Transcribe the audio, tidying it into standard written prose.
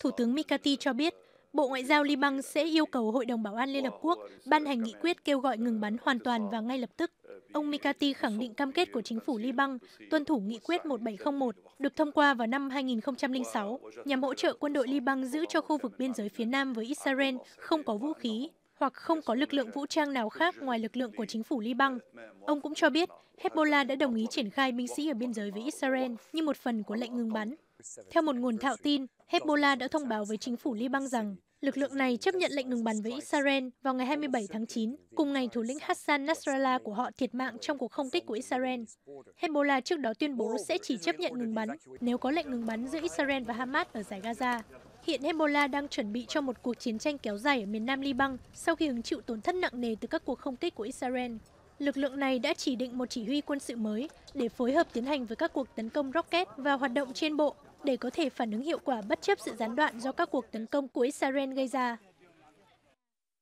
Thủ tướng Mikati cho biết, Bộ Ngoại giao Liban sẽ yêu cầu Hội đồng Bảo an Liên Hợp Quốc ban hành nghị quyết kêu gọi ngừng bắn hoàn toàn và ngay lập tức. Ông Mikati khẳng định cam kết của chính phủ Liban tuân thủ nghị quyết 1701 được thông qua vào năm 2006 nhằm hỗ trợ quân đội Liban giữ cho khu vực biên giới phía Nam với Israel không có vũ khí hoặc không có lực lượng vũ trang nào khác ngoài lực lượng của chính phủ Liban. Ông cũng cho biết Hezbollah đã đồng ý triển khai binh sĩ ở biên giới với Israel như một phần của lệnh ngừng bắn. Theo một nguồn thạo tin, Hezbollah đã thông báo với chính phủ Liban rằng lực lượng này chấp nhận lệnh ngừng bắn với Israel vào ngày 27 tháng 9, cùng ngày thủ lĩnh Hassan Nasrallah của họ thiệt mạng trong cuộc không kích của Israel. Hezbollah trước đó tuyên bố sẽ chỉ chấp nhận ngừng bắn nếu có lệnh ngừng bắn giữa Israel và Hamas ở dải Gaza. Hiện Hezbollah đang chuẩn bị cho một cuộc chiến tranh kéo dài ở miền nam Liban sau khi hứng chịu tổn thất nặng nề từ các cuộc không kích của Israel. Lực lượng này đã chỉ định một chỉ huy quân sự mới để phối hợp tiến hành với các cuộc tấn công rocket và hoạt động trên bộ để có thể phản ứng hiệu quả bất chấp sự gián đoạn do các cuộc tấn công của Israel gây ra.